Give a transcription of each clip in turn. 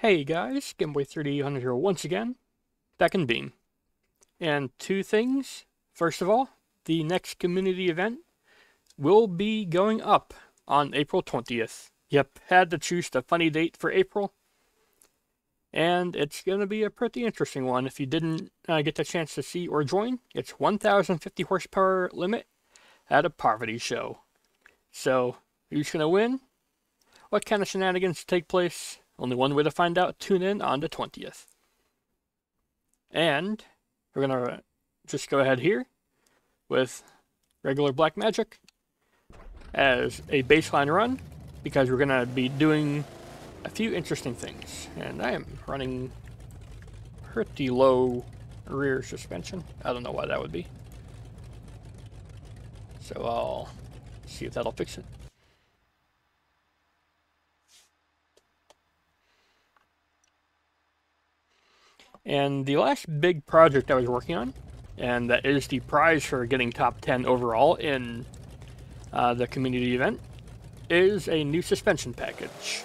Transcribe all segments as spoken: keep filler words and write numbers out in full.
Hey guys, Gameboy thirty-eight hundred here once again, back in Beam. And two things. First of all, the next community event will be going up on April twentieth. Yep, had to choose the funny date for April. And it's going to be a pretty interesting one. If you didn't uh, get the chance to see or join, it's one thousand fifty horsepower limit at a poverty show. So, who's going to win? What kind of shenanigans take place? Only one way to find out. Tune in on the twentieth. And we're going to just go ahead here with regular Black Magic as a baseline run, because we're going to be doing a few interesting things. And I am running pretty low rear suspension. I don't know why that would be. So I'll see if that'll fix it. And the last big project I was working on, and that is the prize for getting top ten overall in uh, the community event, is a new suspension package.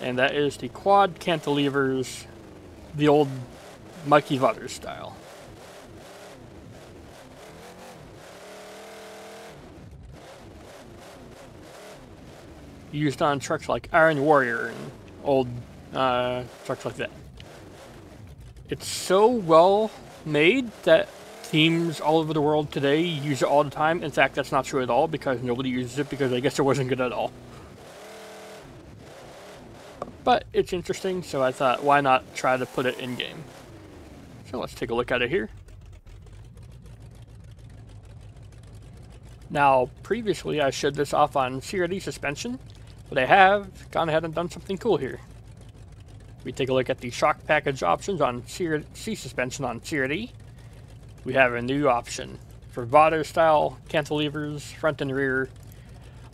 And that is the quad cantilevers, the old Mikey Vothers style. Used on trucks like Iron Warrior and old uh, trucks like that. It's so well made that teams all over the world today use it all the time. In fact, that's not true at all, because nobody uses it because I guess it wasn't good at all. But it's interesting, so I thought, why not try to put it in game? So let's take a look at it here. Now, previously I showed this off on C R D suspension, but I have gone ahead and done something cool here. We take a look at the shock package options on C R C suspension on C R D. We have a new option for Vothers style cantilevers, front and rear,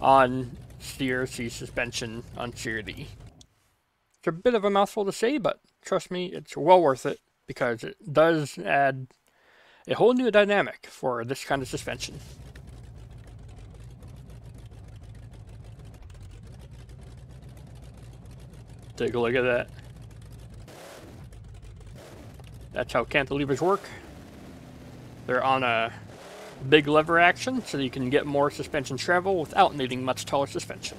on C R C suspension on C R D. It's a bit of a mouthful to say, but trust me, it's well worth it, because it does add a whole new dynamic for this kind of suspension. Take a look at that. That's how cantilevers work. They're on a big lever action, so you can get more suspension travel without needing much taller suspension.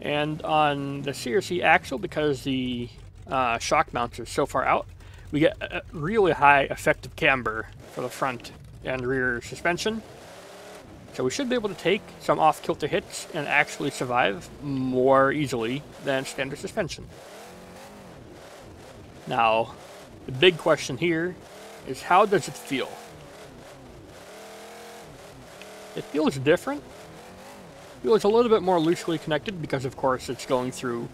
And on the C R C axle, because the uh, shock mounts are so far out, we get a really high effective camber for the front and rear suspension. So we should be able to take some off-kilter hits and actually survive more easily than standard suspension. Now, the big question here is, how does it feel? It feels different. It feels a little bit more loosely connected, because of course it's going through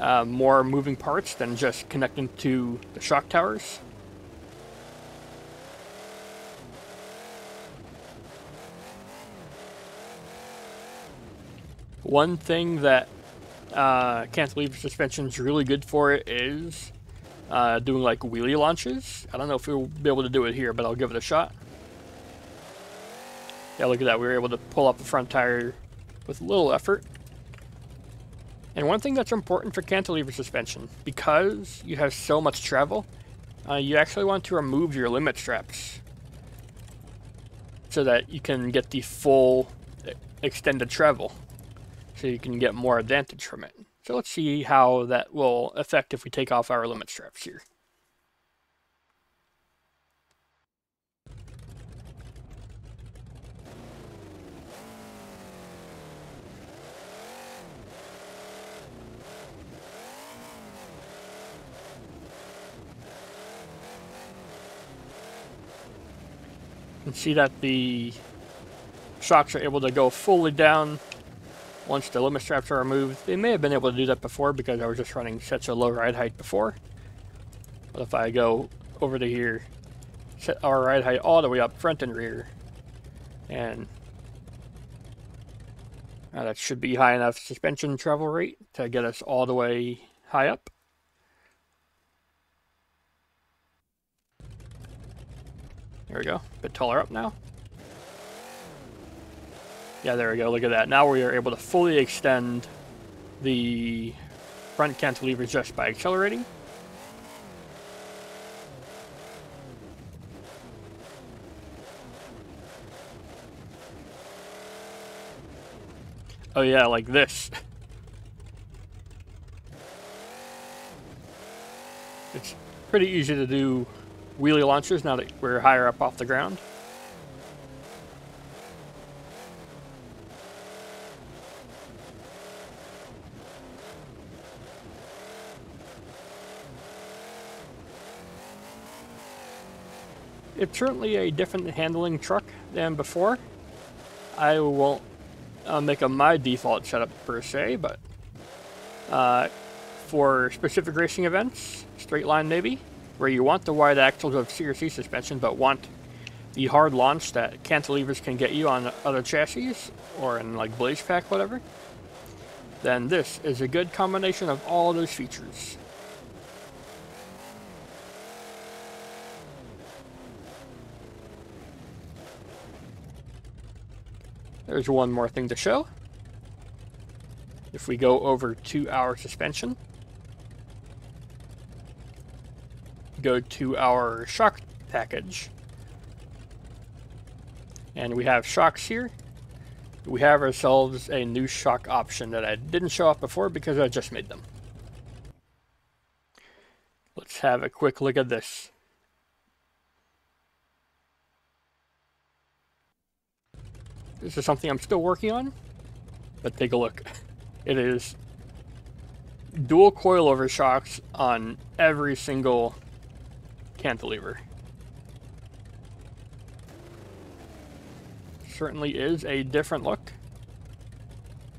uh, more moving parts than just connecting to the shock towers. One thing that uh, cantilever suspension is really good for it is uh, doing like wheelie launches. I don't know if we'll be able to do it here, but I'll give it a shot. Yeah, look at that. We were able to pull up the front tire with little effort. And one thing that's important for cantilever suspension, because you have so much travel, uh, you actually want to remove your limit straps so that you can get the full extended travel, so you can get more advantage from it. So let's see how that will affect if we take off our limit straps here. You can see that the shocks are able to go fully down once the limit straps are removed. They may have been able to do that before, because I was just running such a low ride height before. But if I go over to here, set our ride height all the way up front and rear, and now that should be high enough suspension travel rate to get us all the way high up. There we go. A bit taller up now. Yeah, there we go. Look at that. Now we are able to fully extend the front cantilever just by accelerating. Oh yeah, like this. It's pretty easy to do wheelie launches now that we're higher up off the ground. It's certainly a different handling truck than before. I won't uh, make them my default setup per se, but uh, for specific racing events, straight line maybe, where you want the wide axles of C R C suspension but want the hard launch that cantilevers can get you on other chassis or in like Blaze Pack, whatever, then this is a good combination of all those features. There's one more thing to show. If we go over to our suspension, go to our shock package, and we have shocks here. We have ourselves a new shock option that I didn't show off before because I just made them. Let's have a quick look at this. This is something I'm still working on, but take a look. It is dual coilover shocks on every single cantilever. Certainly is a different look.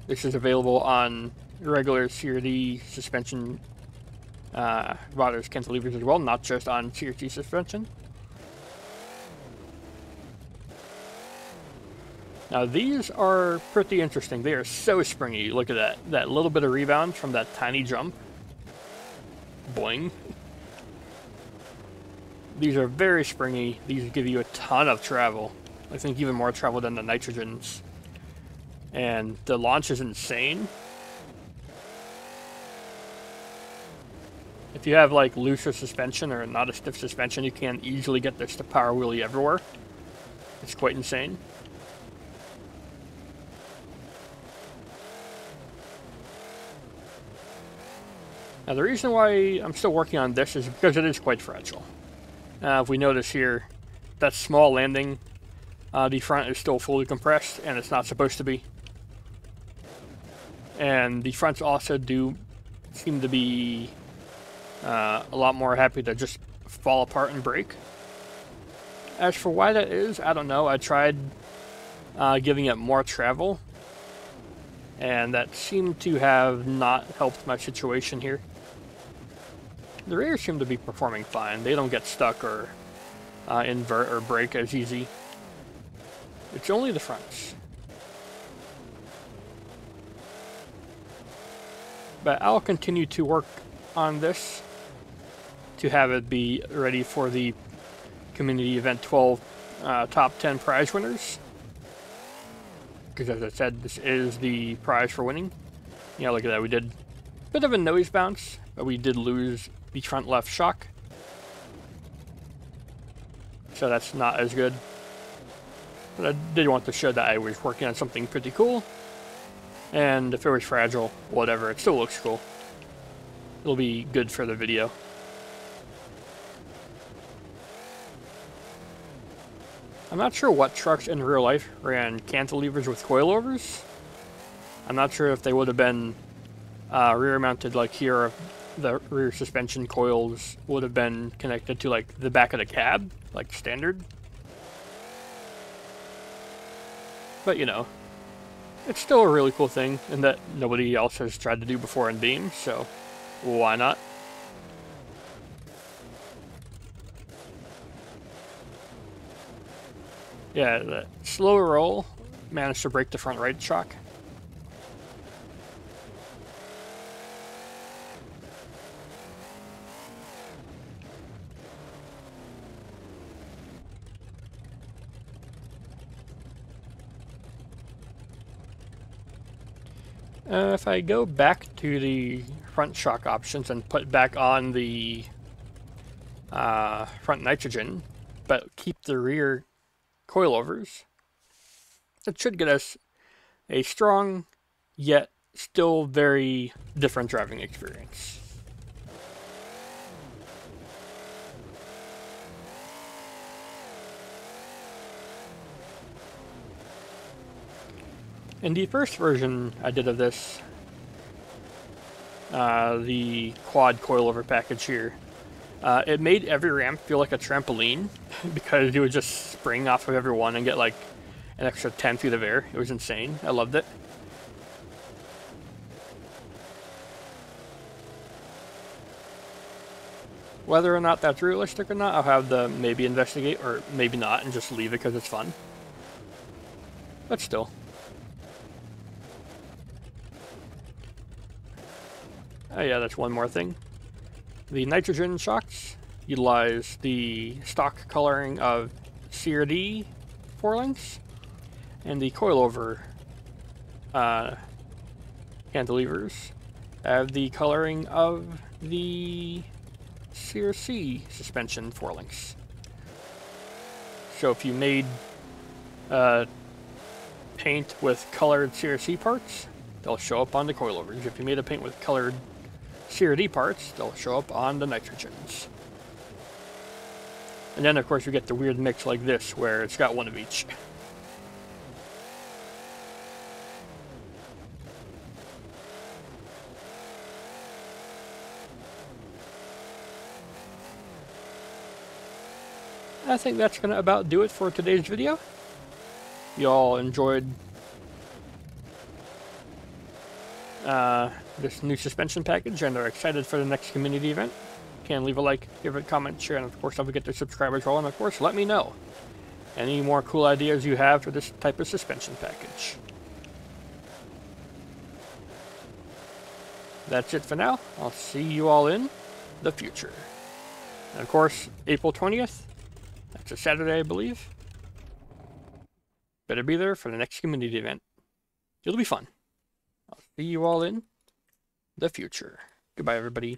This is available on regular C R D suspension uh, Vothers cantilevers as well, not just on C R C suspension. Now these are pretty interesting. They are so springy. Look at that. That little bit of rebound from that tiny jump. Boing. These are very springy. These give you a ton of travel. I think even more travel than the nitrogens. And the launch is insane. If you have like looser suspension or not a stiff suspension, you can easily get this to power wheelie everywhere. It's quite insane. Now the reason why I'm still working on this is because it is quite fragile. Uh, if we notice here, that small landing, uh, the front is still fully compressed, and it's not supposed to be. And the fronts also do seem to be uh, a lot more happy to just fall apart and break. As for why that is, I don't know. I tried uh, giving it more travel, and that seemed to have not helped my situation here. The rear seem to be performing fine. They don't get stuck or uh, invert or break as easy. It's only the fronts. But I'll continue to work on this to have it be ready for the community event twelve uh, top ten prize winners. Because as I said, this is the prize for winning. Yeah, look at that. We did a bit of a nose bounce, but we did lose the front left shock. So that's not as good. But I did want to show that I was working on something pretty cool. And if it was fragile, whatever, it still looks cool. It'll be good for the video. I'm not sure what trucks in real life ran cantilevers with coilovers. I'm not sure if they would have been uh, rear mounted like here, if the rear suspension coils would have been connected to like the back of the cab, like standard. But you know, it's still a really cool thing and that nobody else has tried to do before in beams, so why not? Yeah, the slow roll managed to break the front right shock. Uh, if I go back to the front shock options and put back on the uh, front nitrogen, but keep the rear coilovers, it should get us a strong yet still very different driving experience. In the first version I did of this, uh, the quad coilover package here, uh, it made every ramp feel like a trampoline because you would just spring off of every one and get like an extra ten feet of air. It was insane. I loved it. Whether or not that's realistic or not, I'll have the maybe investigate or maybe not and just leave it because it's fun. But still. Oh yeah, that's one more thing. The nitrogen shocks utilize the stock coloring of C R D four links and the coilover uh, cantilevers have the coloring of the C R C suspension four links. So if you made uh, paint with colored C R C parts, they'll show up on the coilovers. If you made a paint with colored C R D parts, they'll show up on the nitrogens. And then of course you get the weird mix like this where it's got one of each. I think that's gonna about do it for today's video. You all enjoyed uh, this new suspension package and are excited for the next community event, can leave a like, give it a comment, share, and of course don't forget to subscribe as well, and of course let me know any more cool ideas you have for this type of suspension package. That's it for now. I'll see you all in the future. And of course, April twentieth, that's a Saturday I believe, better be there for the next community event. It'll be fun. I'll see you all in the future. Goodbye everybody.